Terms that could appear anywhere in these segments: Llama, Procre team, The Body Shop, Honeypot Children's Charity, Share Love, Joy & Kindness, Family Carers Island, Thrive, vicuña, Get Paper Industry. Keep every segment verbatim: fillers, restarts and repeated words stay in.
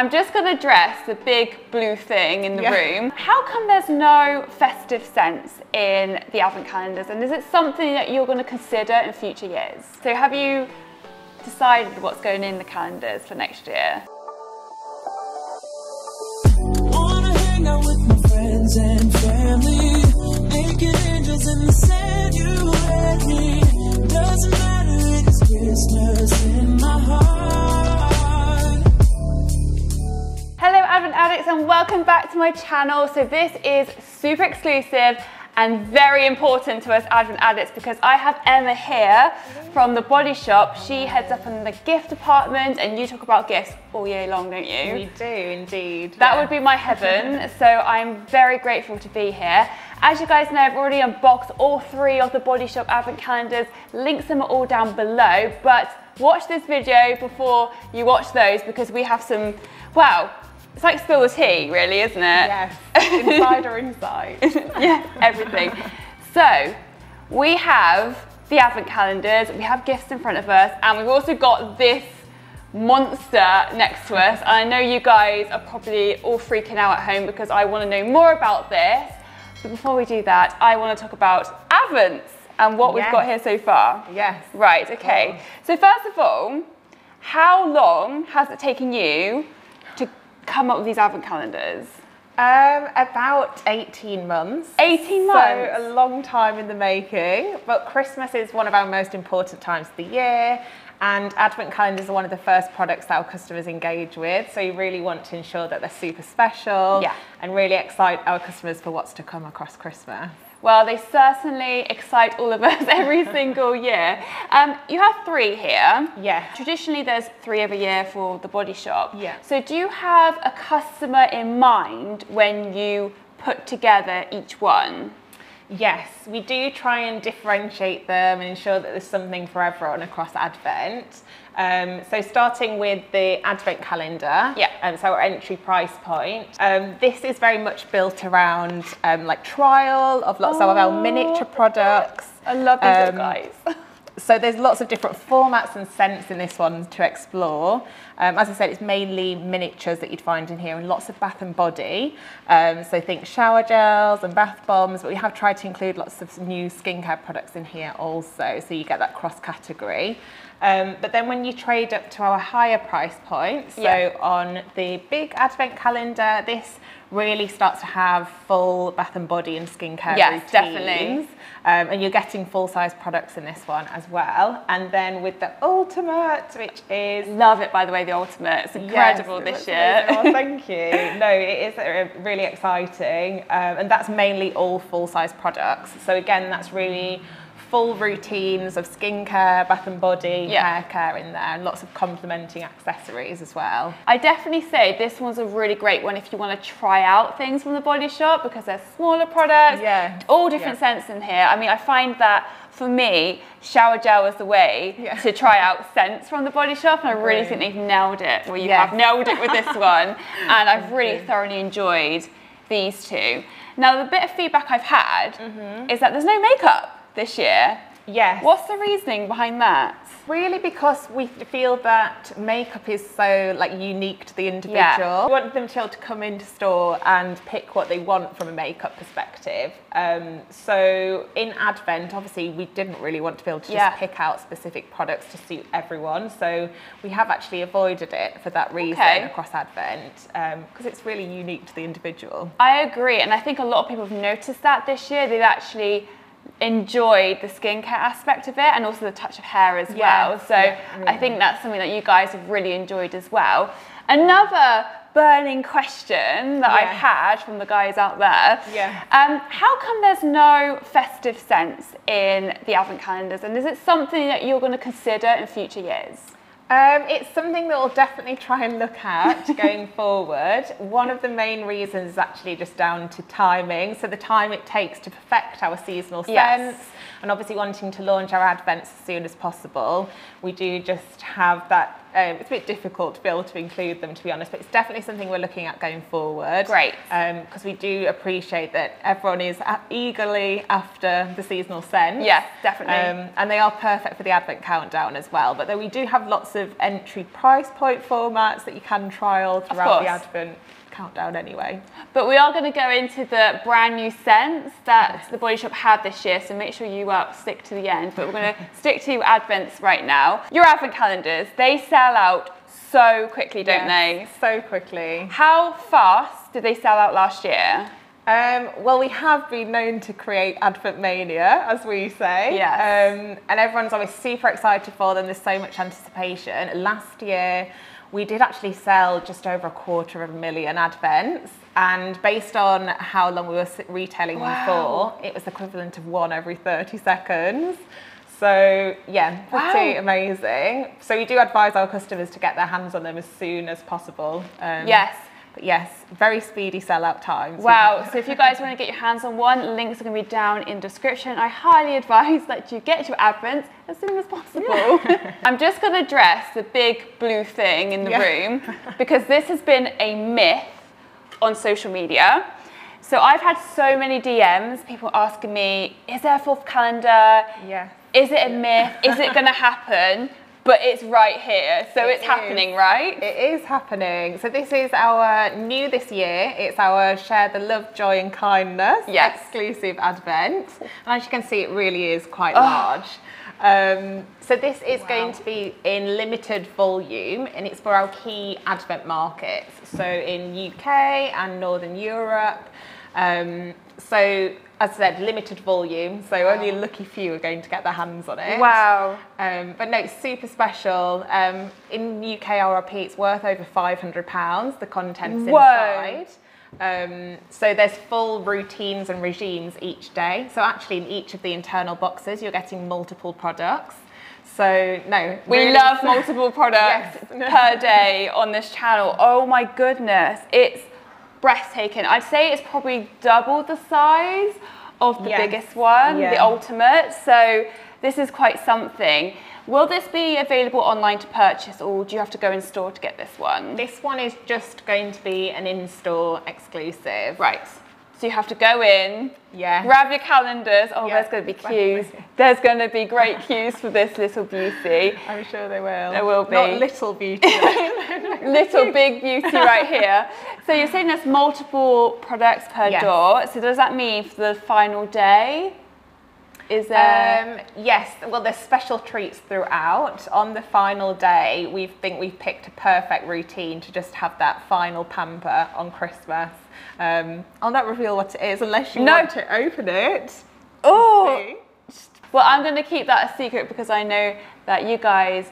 I'm just going to address the big blue thing in the yeah. room. How come there's no festive sense in the advent calendars, and is it something that you're going to consider in future years? So have you decided what's going in the calendars for next year? And family, making angels in the sand, you and me. Doesn't matter, it's Christmas in my heart. Hello Advent Addicts and welcome back to my channel. So this is super exclusive and very important to us Advent Addicts because I have Emma here from The Body Shop. She heads up on the gift department and you talk about gifts all year long, don't you? We do indeed. That yeah. would be my heaven, so I'm very grateful to be here. As you guys know, I've already unboxed all three of The Body Shop advent calendars. Links them are all down below, but watch this video before you watch those because we have some, wow, it's like spill the tea, really, isn't it? Yes, insider insight. Yeah, everything. So, we have the advent calendars, we have gifts in front of us, and we've also got this monster next to us. And I know you guys are probably all freaking out at home because I want to know more about this. But before we do that, I want to talk about advents and what yes. we've got here so far. Yes. Right, okay. Cool. So first of all, how long has it taken you to come up with these advent calendars? Um, about eighteen months. eighteen months? So a long time in the making, but Christmas is one of our most important times of the year, and advent calendars are one of the first products that our customers engage with, so you really want to ensure that they're super special yeah. and really excite our customers for what's to come across Christmas. Well, they certainly excite all of us every single year. Um, you have three here. Yeah. Traditionally, there's three every year for The Body Shop. Yeah. So do you have a customer in mind when you put together each one? Yes, we do try and differentiate them and ensure that there's something for everyone across Advent. Um, so starting with the Advent calendar, yeah. um, so our entry price point, um, this is very much built around um, like trial of lots oh, of our miniature products. I love these um, little guys. So there's lots of different formats and scents in this one to explore. Um, as I said, it's mainly miniatures that you'd find in here and lots of bath and body. Um, so think shower gels and bath bombs, but we have tried to include lots of new skincare products in here also, so you get that cross category. Um, but then when you trade up to our higher price points, so yeah. on the big advent calendar, this really starts to have full bath and body and skincare yes, routines. Yes, definitely. Um, and you're getting full-size products in this one as well. And then with the ultimate, which is... Love it, by the way, the ultimate. It's incredible yes, this year. Oh, thank you. No, it is really exciting. Um, and that's mainly all full-size products. So again, that's really... full routines of skincare, bath and body, yeah. hair care in there, and lots of complementing accessories as well. I definitely say this one's a really great one if you want to try out things from The Body Shop because they're smaller products, yeah. all different yeah. scents in here. I mean, I find that for me, shower gel is the way yeah. to try out scents from The Body Shop, and I really think they've nailed it. Well, you yes. have nailed it with this one, and I've really thoroughly enjoyed these two. Now, the bit of feedback I've had mm-hmm. is that there's no makeup this year. Yes. What's the reasoning behind that? Really because we feel that makeup is so like unique to the individual. Yeah. We want them to be able to come into store and pick what they want from a makeup perspective. Um, so in Advent, obviously we didn't really want to be able to just yeah. pick out specific products to suit everyone. So we have actually avoided it for that reason okay. across Advent because um, it's really unique to the individual. I agree, and I think a lot of people have noticed that this year. They've actually enjoyed the skincare aspect of it and also the touch of hair as yeah, well. So yeah, really. I think that's something that you guys have really enjoyed as well. Another burning question that yeah. I've had from the guys out there. Yeah. Um, how come there's no festive scents in the advent calendars, and is it something that you're going to consider in future years? Um, it's something that we'll definitely try and look at going forward. One of the main reasons is actually just down to timing. So the time it takes to perfect our seasonal yes. scents, and obviously wanting to launch our advents as soon as possible. We do just have that Um, it's a bit difficult to be able to include them, to be honest, but it's definitely something we're looking at going forward. Great. Because um, we do appreciate that everyone is eagerly after the seasonal scent. Yes, definitely. Um, and they are perfect for the Advent countdown as well. But then we do have lots of entry price point formats that you can trial throughout the Advent countdown anyway. But we are going to go into the brand new scents that the Body Shop had this year, so make sure you uh, stick to the end. But we're going to stick to Advents right now. Your Advent calendars, they sell out so quickly, don't yes, they? So quickly. How fast did they sell out last year? Um, well, we have been known to create Advent mania, as we say. Yes. Um, and everyone's always super excited for them. There's so much anticipation. Last year, we did actually sell just over a quarter of a million Advents, and based on how long we were retailing wow. them for, it was the equivalent of one every thirty seconds. So yeah, pretty wow. amazing. So we do advise our customers to get their hands on them as soon as possible. Um, yes. But yes, very speedy sellout times. Wow, so if you guys want to get your hands on one, links are going to be down in description. I highly advise that you get your Advents as soon as possible. Yeah. I'm just going to address the big blue thing in the yeah. room, because this has been a myth on social media. So I've had so many D Ms, people asking me, is there a fourth calendar? Yeah. Is it a myth? Is it going to happen? But it's right here, so it it's is. happening, right? It is happening. So this is our new this year. It's our Share the Love, Joy and Kindness yes. exclusive Advent. And as you can see, it really is quite oh. large. Um, so this is wow. going to be in limited volume, and it's for our key Advent markets. So in U K and Northern Europe. Um, so as I said, limited volume, so wow. only a lucky few are going to get their hands on it. Wow. Um, but no, it's super special. Um, in U K R R P, it's worth over five hundred pounds, the contents Whoa. inside. Um, so there's full routines and regimes each day. So actually in each of the internal boxes, you're getting multiple products. So no, we really love multiple products yes. per day on this channel. Oh my goodness. It's breathtaking. I'd say it's probably double the size of the yes. biggest one, yeah. the ultimate. So this is quite something. Will this be available online to purchase, or do you have to go in store to get this one? This one is just going to be an in-store exclusive. Right. So you have to go in, yeah. grab your calendars. Oh, yeah. there's going to be queues. There's going to be great queues for this little beauty. I'm sure they will. There will be. Not little beauty. Little big beauty right here. So you're saying there's multiple products per yes. door. So does that mean for the final day? Is there... Um, yes, well, there's special treats throughout. On the final day, we think we've picked a perfect routine to just have that final pamper on Christmas. Um, I'll not reveal what it is unless you no. want to open it. Oh! Well, I'm going to keep that a secret, because I know that you guys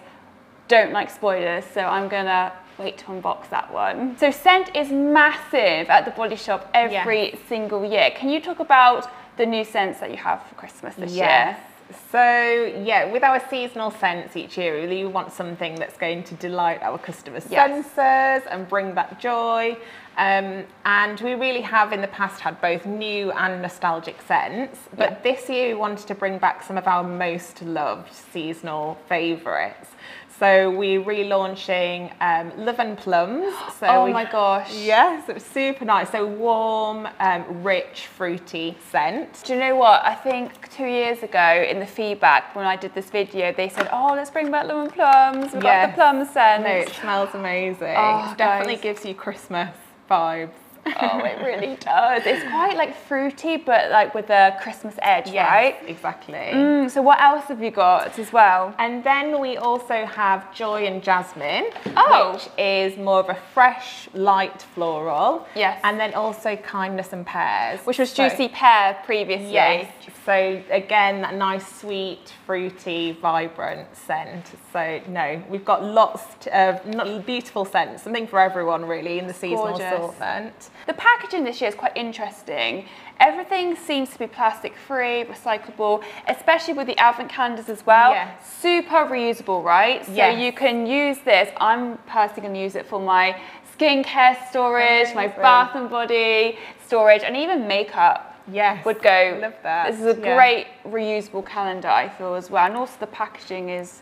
don't like spoilers, so I'm going to wait to unbox that one. So scent is massive at the Body Shop every yes. single year. Can you talk about the new scents that you have for Christmas this yes. year? So yeah, with our seasonal scents each year, really we want something that's going to delight our customers' yes. senses and bring back joy. Um, and we really have in the past had both new and nostalgic scents, but yeah. this year we wanted to bring back some of our most loved seasonal favourites. So we're relaunching um, Love and Plums. So oh we, my gosh. Yes, it was super nice. So warm, um, rich, fruity scent. Do you know what? I think two years ago in the feedback when I did this video, they said, oh, let's bring back Love and Plums. We've yes. got the plum scent. No, it smells amazing. Oh, it definitely guys. gives you Christmas vibes. Oh, it really does. It's quite like fruity, but like with a Christmas edge, yes, right? Exactly. Mm, so what else have you got as well? And then we also have Joy and Jasmine, oh. which is more of a fresh, light floral. Yes. And then also Kindness and Pears, which was so, Juicy Pear previously. Yes. So again, that nice, sweet, fruity, vibrant scent. So no, we've got lots of beautiful scents. Something for everyone, really, in the seasonal assortment. The packaging this year is quite interesting. Everything seems to be plastic free, recyclable, especially with the Advent calendars as well. Yes. Super reusable, right? So yes. you can use this. I'm personally going to use it for my skincare storage, amazing. my bath and body storage, and even makeup. Yes, would go. Love that. This is a yeah. great reusable calendar, I feel, as well. And also the packaging is,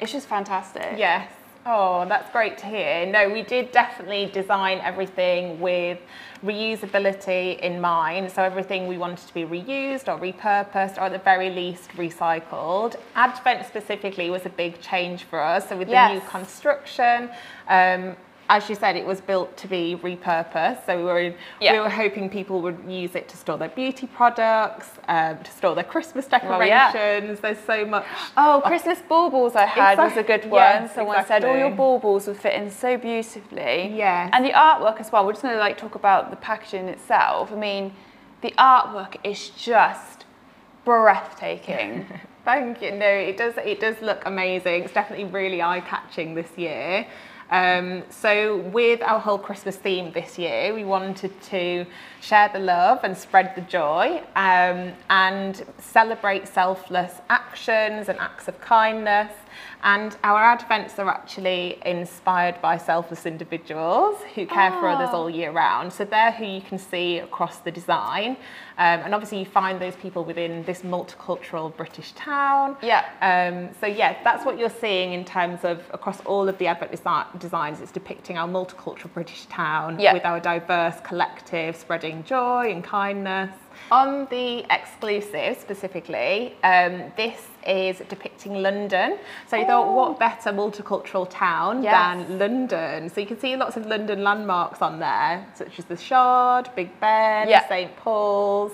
it's just fantastic. Yes. Oh, that's great to hear. No, we did definitely design everything with reusability in mind. So everything we wanted to be reused or repurposed or at the very least recycled. Advent specifically was a big change for us. So with yes. the new construction, um, as you said, it was built to be repurposed. So we were yeah. we were hoping people would use it to store their beauty products, um, to store their Christmas decorations. Oh, yeah. There's so much. Oh, Christmas baubles I had exactly. was a good one. Yeah, Someone exactly. said all your baubles would fit in so beautifully. Yeah. And the artwork as well. We're just going to like talk about the packaging itself. I mean, the artwork is just breathtaking. Thank you. No, it does. It does look amazing. It's definitely really eye-catching this year. Um, so with our whole Christmas theme this year, we wanted to share the love and spread the joy um, and celebrate selfless actions and acts of kindness. And our advents are actually inspired by selfless individuals who care oh. for others all year round. So they're who you can see across the design. Um, and obviously you find those people within this multicultural British town. Yeah. Um, so yeah, that's what you're seeing in terms of across all of the advent desi designs. It's depicting our multicultural British town yeah. with our diverse collective spreading joy and kindness. On the exclusive specifically, um, this is depicting London. So you thought, what better multicultural town yes. than London? So you can see lots of London landmarks on there, such as the Shard, Big Ben, yeah. Saint Paul's.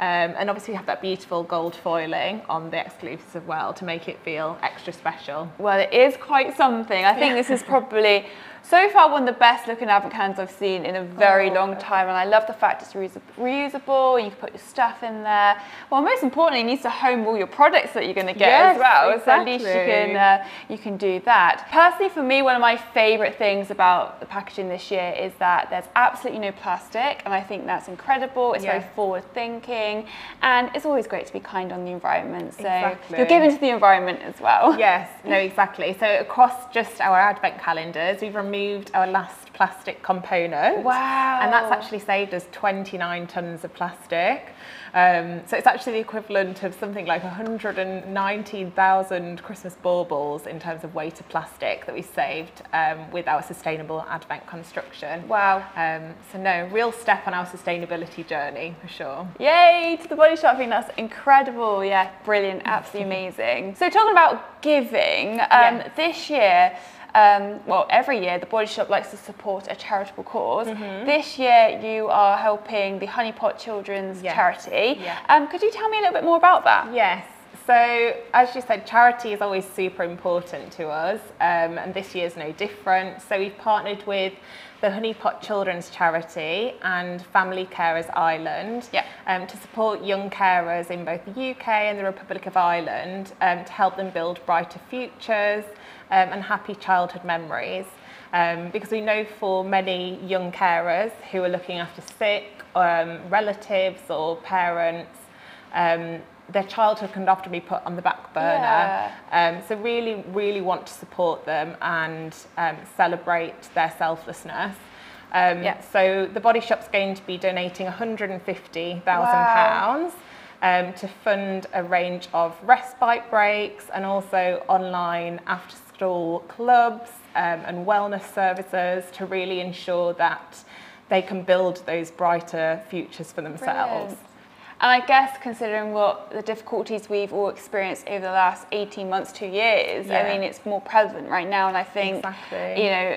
Um, and obviously we have that beautiful gold foiling on the exclusives as well to make it feel extra special. Well, it is quite something. I think yeah. this is probably, so far, one of the best looking advent cans I've seen in a very oh. long time. And I love the fact it's reusable and you can put your stuff in there. Well, most importantly, it needs to home all your products that you're going to get yes, as well. Exactly. So at least you can, uh, you can do that. Personally, for me, one of my favourite things about the packaging this year is that there's absolutely no plastic. And I think that's incredible. It's yes. very forward thinking. And it's always great to be kind on the environment. So exactly. you're giving to the environment as well. Yes, no, exactly. So across just our advent calendars, we've removed our last plastic component. Wow. And that's actually saved us twenty-nine tonnes of plastic. Um, so it's actually the equivalent of something like one hundred nineteen thousand Christmas baubles in terms of weight of plastic that we saved um, with our sustainable advent construction. Wow. Um, so no, real step on our sustainability journey for sure. Yay, to The Body Shop. I think that's incredible. Yeah, brilliant, absolutely amazing. So talking about giving, um, yeah. this year, Um, well, every year, The Body Shop likes to support a charitable cause. Mm-hmm. This year, you are helping the Honeypot Children's yes. Charity. Yeah. Um, could you tell me a little bit more about that? Yes. So, as you said, charity is always super important to us, um, and this year's no different. So we've partnered with the Honeypot Children's Charity and Family Carers Island yeah. um, to support young carers in both the U K and the Republic of Ireland um, to help them build brighter futures um, and happy childhood memories. Um, because we know for many young carers who are looking after sick um, relatives or parents, um, their childhood can often be put on the back burner. Yeah. Um, so really, really want to support them and um, celebrate their selflessness. Um, yeah. So The Body Shop's going to be donating one hundred and fifty thousand pounds wow. um, to fund a range of respite breaks and also online after school clubs um, and wellness services to really ensure that they can build those brighter futures for themselves. Brilliant. And I guess considering what the difficulties we've all experienced over the last eighteen months, two years, yeah. I mean, it's more prevalent right now. And I think, exactly. you know,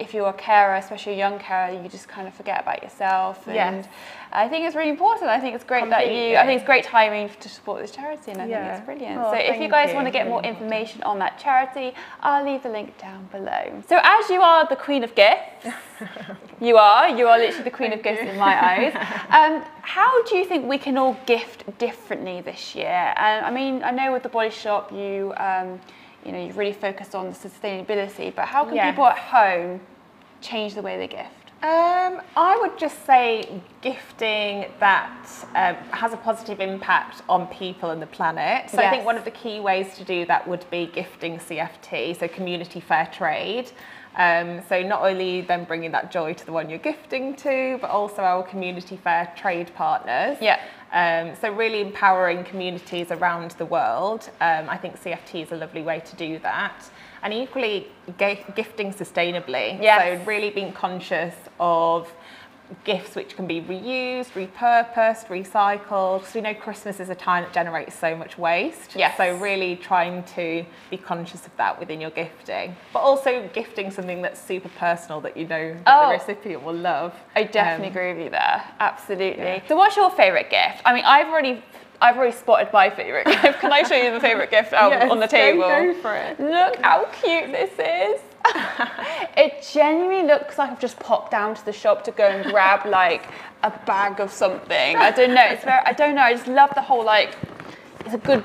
if you're a carer, especially a young carer, you just kind of forget about yourself. And yes. I think it's really important. I think it's great Completely. that you, I think it's great timing to support this charity. And I yeah. think it's brilliant. Oh, so if you guys you. want to get more information on that charity, I'll leave the link down below. So as you are the Queen of Gifts, You are, you are literally the Queen of Gifts in my eyes. Um, how do you think we can all gift differently this year? And I mean, I know with The Body Shop, you, um, you know, you've really focused on the sustainability, but how can yes. people at home change the way they gift? Um, I would just say gifting that um, has a positive impact on people and the planet. So yes. I think one of the key ways to do that would be gifting C F T, so community fair trade. Um, so not only then bringing that joy to the one you're gifting to, but also our community fair trade partners. Yeah. Um, so really empowering communities around the world. Um, I think C F T is a lovely way to do that. and equally gifting sustainably. Yes. So really being conscious of gifts which can be reused, repurposed, recycled. So we know Christmas is a time that generates so much waste. Yes. So really trying to be conscious of that within your gifting. But also gifting something that's super personal that you know that oh, the recipient will love. I definitely um, agree with you there. Absolutely. Yeah. So what's your favourite gift? I mean, I've already I've already spotted my favourite gift. Can I show you the favourite gift out yes, on the table? Go for it. Look how cute this is. It genuinely looks like I've just popped down to the shop to go and grab like a bag of something. I don't know. It's very, I don't know. I just love the whole like, it's a good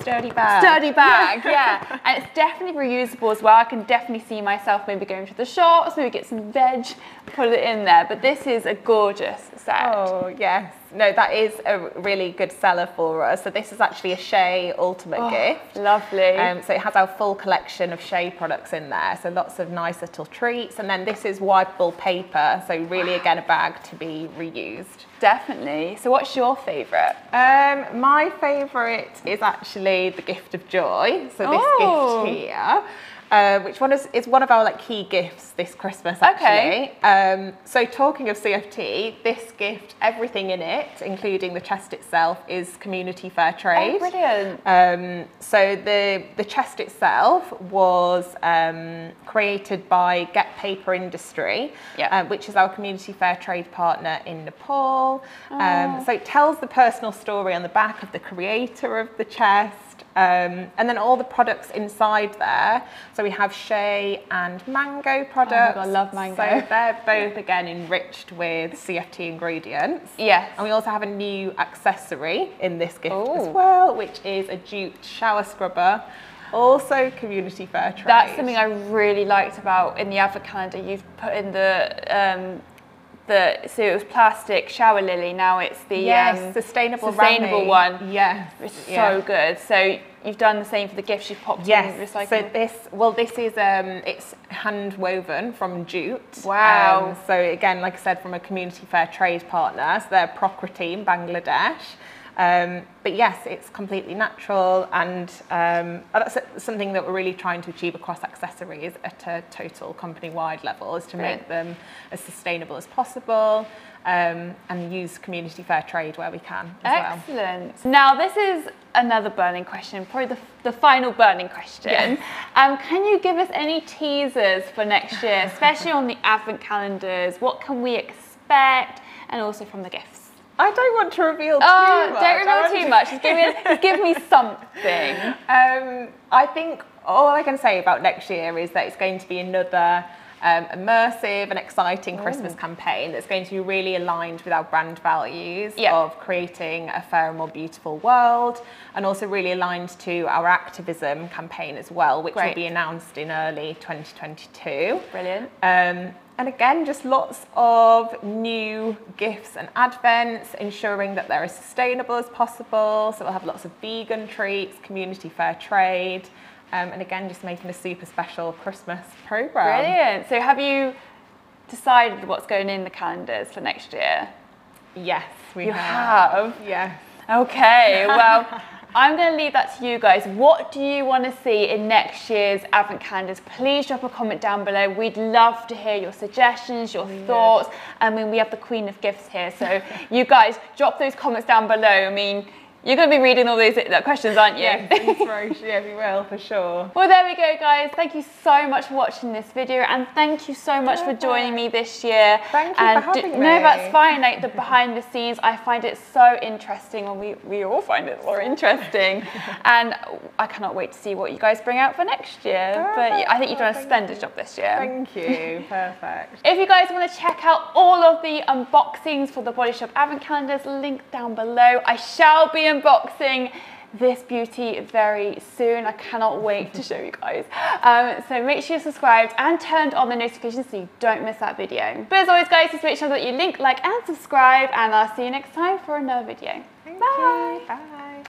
sturdy bag. Sturdy bag, yeah. And it's definitely reusable as well. I can definitely see myself maybe going to the shops, maybe get some veg, put it in there. But this is a gorgeous set. Oh, yes. No, that is a really good seller for us. So this is actually a Shea Ultimate oh, gift. Lovely. Um, so it has our full collection of Shea products in there. So lots of nice little treats. And then this is wipeable paper. So really, again, a bag to be reused. Definitely. So what's your favourite? Um, my favourite is actually the Gift of Joy. So this oh. gift here. Uh, which one is, is one of our like key gifts this Christmas actually. Okay. Um, so talking of C F T, this gift, everything in it, including the chest itself, is community fair trade. Oh, brilliant. Um, so the, the chest itself was um, created by Get Paper Industry, yep. uh, which is our community fair trade partner in Nepal. Oh. Um, so it tells the personal story on the back of the creator of the chest. Um, and then all the products inside there. So we have Shea and mango products. Oh my God, I love mango. So they're both again enriched with C F T ingredients. Yes. And we also have a new accessory in this gift Ooh. as well, which is a jute shower scrubber. Also community fair trade. That's something I really liked about in the advent calendar. You've put in the... Um, The, so it was plastic shower lily, now it's the yes, um, sustainable sustainable Rami. one. Yeah, it's yeah. so good. So you've done the same for the gifts you've popped yes. in recycling. So this, well this is, um, it's hand woven from jute. Wow. Um, so again, like I said, from a community fair trade partner, so they're Procre team, Bangladesh. Um, but yes, it's completely natural, and um, that's something that we're really trying to achieve across accessories at a total company-wide level, is to Brilliant. make them as sustainable as possible, um, and use community fair trade where we can as Excellent. well. Excellent. Now this is another burning question, probably the, the final burning question. Yes. Um, can you give us any teasers for next year, especially on the advent calendars? What can we expect, and also from the gifts? I don't want to reveal too oh, much. Don't reveal too much. Just give me, a, give me something. Um, I think all I can say about next year is that it's going to be another um, immersive and exciting Christmas Ooh. campaign that's going to be really aligned with our brand values yep. of creating a fairer, more beautiful world, and also really aligned to our activism campaign as well, which Great. will be announced in early twenty twenty-two. Brilliant. Um, And again, just lots of new gifts and advents, ensuring that they're as sustainable as possible. So we'll have lots of vegan treats, community fair trade, um, and again, just making a super special Christmas programme. Brilliant. So have you decided what's going in the calendars for next year? Yes, we you have. have. Yes. Okay, well... I'm going to leave that to you guys. What do you want to see in next year's advent calendars? Please drop a comment down below. We'd love to hear your suggestions, your yes. thoughts. I mean, we have the queen of gifts here. So you guys, drop those comments down below. I mean, you're going to be reading all those questions, aren't you? Yes, thanks, yeah, we will, for sure. Well, there we go, guys. Thank you so much for watching this video, and thank you so much Perfect. for joining me this year. Thank you and for having do, me. No, that's fine. Like, the behind the scenes, I find it so interesting, and we, we all find it more interesting. And I cannot wait to see what you guys bring out for next year. Perfect. But yeah, I think you've done a splendid job this year. Thank you. Perfect. If you guys want to check out all of the unboxings for the Body Shop advent calendars, link down below. I shall be unboxing this beauty very soon. I cannot wait to show you guys. Um, so make sure you're subscribed and turned on the notifications so you don't miss that video. But as always, guys, just make sure that you link, like, and subscribe, and I'll see you next time for another video. Thank Bye. You. Bye.